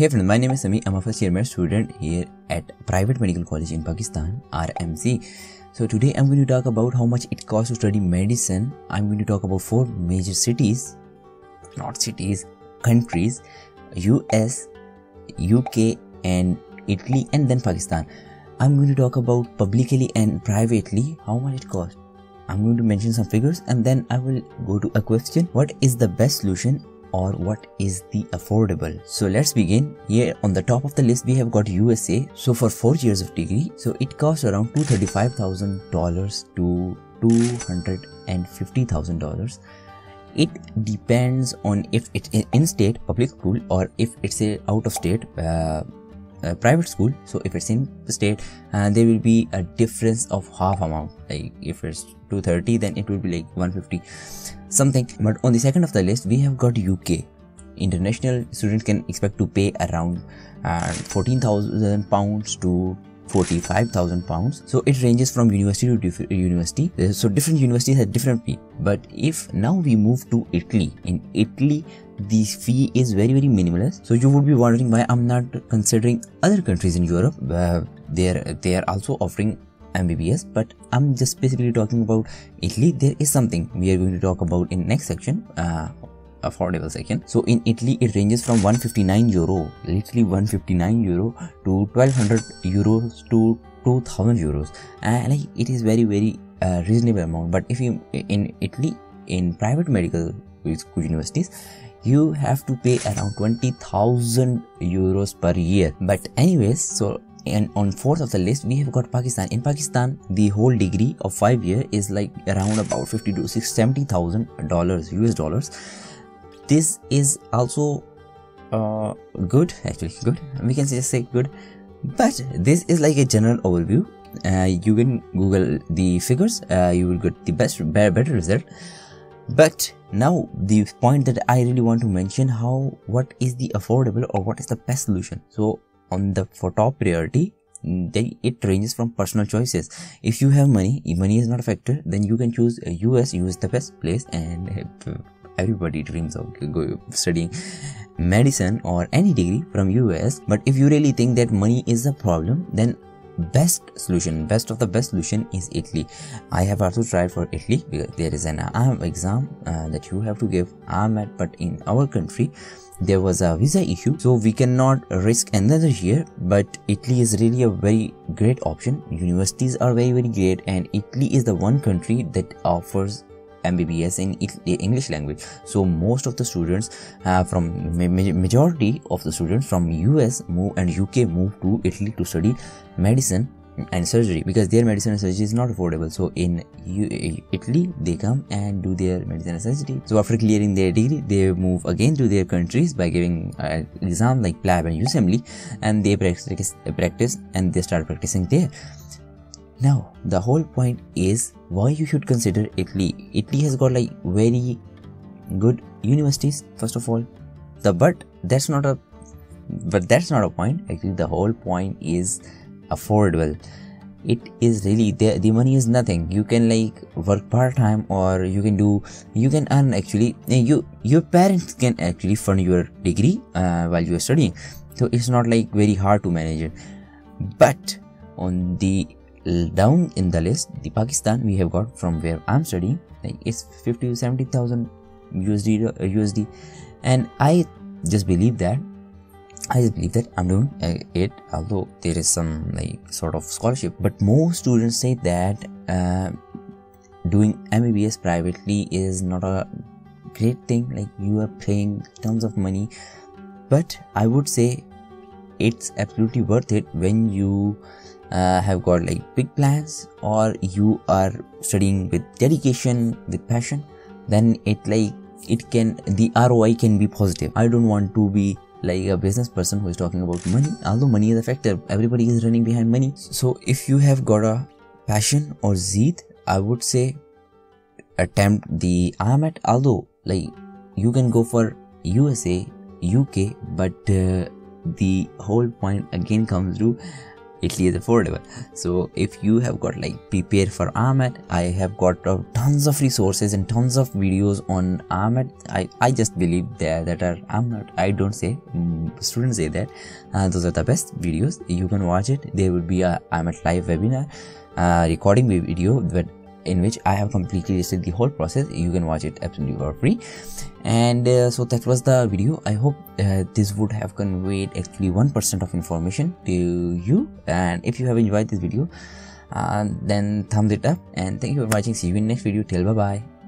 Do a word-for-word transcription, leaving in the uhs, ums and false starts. Hey friend, my name is Sami. I'm a first year med student here at Private Medical College in Pakistan, R M C. So today I'm going to talk about how much it costs to study medicine. I'm going to talk about four major cities, not cities, countries, U S, U K and Italy, and then Pakistan. I'm going to talk about publicly and privately, how much it costs. I'm going to mention some figures and then I will go to a question. What is the best solution or what is the affordable? So let's begin. Here on the top of the list we have got U S A. So for four years of degree, so it costs around two hundred thirty-five thousand dollars to two hundred fifty thousand dollars. It depends on if it's in state public school or if it's a out of state uh, uh, private school. So if it's in state, uh, there will be a difference of half amount. Like if it's two thirty, then it will be like one fifty something. But on the second of the list we have got U K. International students can expect to pay around uh, fourteen thousand pounds to forty-five thousand pounds. So it ranges from university to diff university. So different universities have different fee. But if now we move to Italy, in Italy the fee is very very minimalist. So you would be wondering why I'm not considering other countries in Europe. Uh, they're they are also offering M B B S, but I'm just specifically talking about Italy. There is something we are going to talk about in next section, uh, affordable section. So in Italy it ranges from one hundred fifty-nine euro, literally one hundred fifty-nine euro to twelve hundred euros to two thousand euros, and like it is very very uh, reasonable amount. But if you in Italy in private medical universities, you have to pay around twenty thousand euros per year. But anyways, so and on fourth of the list we have got Pakistan. In Pakistan the whole degree of five year is like around about fifty to seventy thousand dollars U S dollars. This is also uh, good, actually good, we can just say good, but this is like a general overview. Uh, you can Google the figures, uh, you will get the best better result. But now the point that I really want to mention, how what is the affordable or what is the best solution. So on the for top priority, they, it ranges from personal choices. If you have money, if money is not a factor, then you can choose U S. U S the best place, and everybody dreams of go studying medicine or any degree from U S. But if you really think that money is a problem, then best solution, best of the best solution is Italy. I have also tried for Italy because there is an I M exam uh, that you have to give I M A T, but in our country there was a visa issue, so we cannot risk another year. But Italy is really a very great option. Universities are very very great, and Italy is the one country that offers M B B S in Italy, English language. So most of the students uh, from ma majority of the students from U S move and U K move to Italy to study medicine and surgery, because their medicine and surgery is not affordable. So in U Italy they come and do their medicine and surgery. So after clearing their degree they move again to their countries by giving uh, exam like P L A B and U S M L E, and they practice, practice and they start practicing there. Now the whole point is why you should consider Italy. Italy has got like very good universities first of all, the but that's not a but that's not a point. Actually the whole point is affordable. It is really the, the money is nothing. You can like work part-time, or you can do you can earn actually you your parents can actually fund your degree uh, while you are studying, so it's not like very hard to manage it. But on the down in the list, the Pakistan we have got from where I'm studying, like it's fifty to seventy thousand U S D, U S D, and I just believe that I just believe that I'm doing uh, it, although there is some like sort of scholarship. But most students say that uh, doing M B B S privately is not a great thing, like you are paying tons of money. But I would say it's absolutely worth it when you uh, have got like big plans, or you are studying with dedication, with passion. Then it like it can the R O I can be positive. I don't want to be like a business person who is talking about money, although money is a factor, everybody is running behind money. So if you have got a passion or zeal, I would say attempt the I M A T, although like you can go for U S A, U K, but uh, the whole point again comes to Italy is affordable. So if you have got like prepare for I M A T, I have got uh, tons of resources and tons of videos on I M A T. I, I just believe that, that are I'm not I don't say um, students say that uh, those are the best videos. You can watch it. There will be a I M A T live webinar uh, recording video that in which I have completely listed the whole process. You can watch it absolutely for free. And uh, so that was the video. I hope uh, this would have conveyed actually one percent of information to you. And if you have enjoyed this video, uh, then thumbs it up. And thank you for watching. See you in the next video. Till bye bye.